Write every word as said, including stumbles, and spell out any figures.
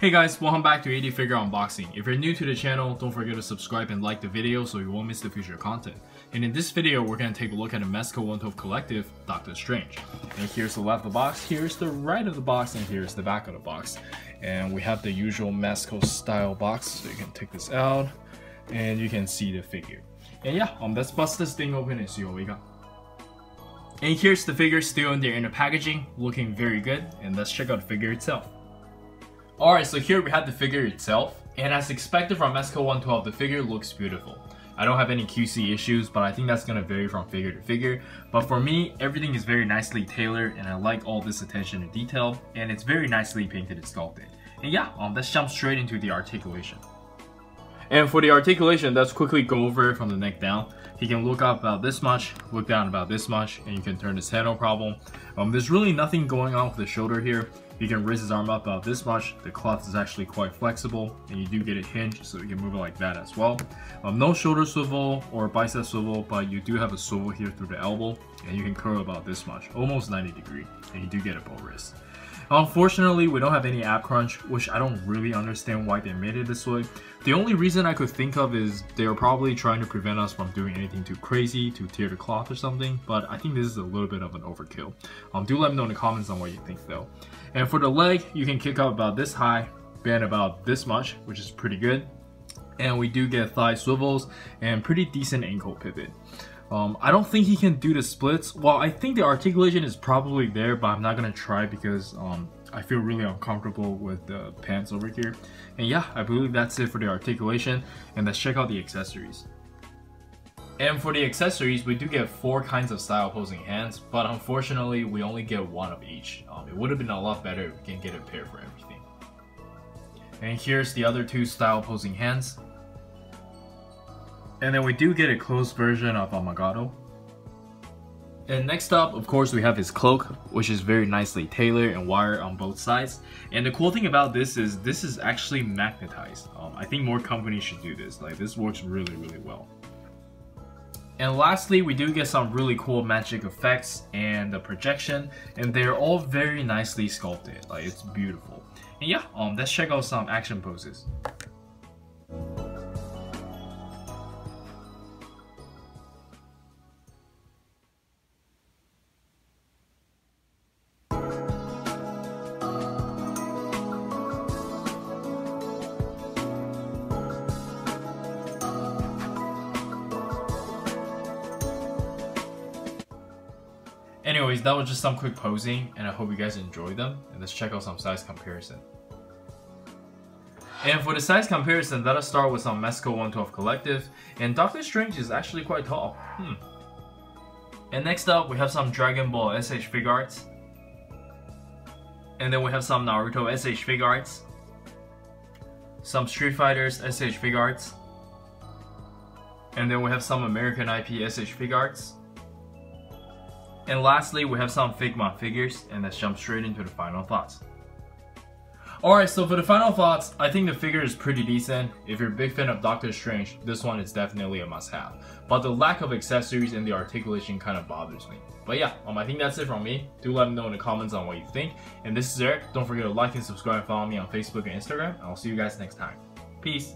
Hey guys, welcome back to E T Figure Unboxing. If you're new to the channel, don't forget to subscribe and like the video so you won't miss the future content. And in this video, we're going to take a look at the Mezco One twelve Collective, Doctor Strange. And here's the left of the box, here's the right of the box, and here's the back of the box. And we have the usual Mezco style box, so you can take this out, and you can see the figure. And yeah, um, let's bust this thing open and see what we got. And here's the figure still in their inner packaging, looking very good, and let's check out the figure itself. Alright, so here we have the figure itself, and as expected from Mezco One twelve, the figure looks beautiful. I don't have any Q C issues, but I think that's going to vary from figure to figure. But for me, everything is very nicely tailored, and I like all this attention to detail, and it's very nicely painted and sculpted. And yeah, um, let's jump straight into the articulation. And for the articulation, let's quickly go over it from the neck down. He can look up about this much, look down about this much, and you can turn his head no problem. Um, there's really nothing going on with the shoulder here. You can raise his arm up about this much. The cloth is actually quite flexible, and you do get a hinge, so you can move it like that as well. Um, no shoulder swivel or bicep swivel, but you do have a swivel here through the elbow, and you can curl about this much, almost ninety degree, and you do get a bow wrist. Unfortunately, we don't have any ab crunch, which I don't really understand why they made it this way. The only reason I could think of is they were probably trying to prevent us from doing anything too crazy to tear the cloth or something, but I think this is a little bit of an overkill. Um, do let me know in the comments on what you think though. And for the leg, you can kick up about this high, bend about this much, which is pretty good. And we do get thigh swivels and pretty decent ankle pivot. Um, I don't think he can do the splits. Well, I think the articulation is probably there, but I'm not gonna try because um, I feel really uncomfortable with the pants over here. And yeah, I believe that's it for the articulation. And let's check out the accessories. And for the accessories, we do get four kinds of style posing hands, but unfortunately, we only get one of each. Um, it would have been a lot better if we can get a pair for everything. And here's the other two style posing hands. And then we do get a closed version of Amagato. And next up, of course, we have his cloak, which is very nicely tailored and wired on both sides. And the cool thing about this is this is actually magnetized. Um, I think more companies should do this. Like, this works really, really well. And lastly, we do get some really cool magic effects and the projection, and they're all very nicely sculpted. Like, it's beautiful. And yeah, um, let's check out some action poses. Anyways, that was just some quick posing, and I hope you guys enjoyed them, and let's check out some size comparison. And for the size comparison, let us start with some Mezco One twelve Collective, and Doctor Strange is actually quite tall. Hmm. And next up, we have some Dragon Ball S H Fig Arts, and then we have some Naruto S H Fig Arts, some Street Fighters S H Fig Arts, and then we have some American I P S H Fig Arts. And lastly, we have some Figma figures, and let's jump straight into the final thoughts. Alright, so for the final thoughts, I think the figure is pretty decent. If you're a big fan of Doctor Strange, this one is definitely a must-have. But the lack of accessories and the articulation kind of bothers me. But yeah, um, I think that's it from me. Do let me know in the comments on what you think. And this is Eric. Don't forget to like and subscribe and follow me on Facebook and Instagram. And I'll see you guys next time. Peace!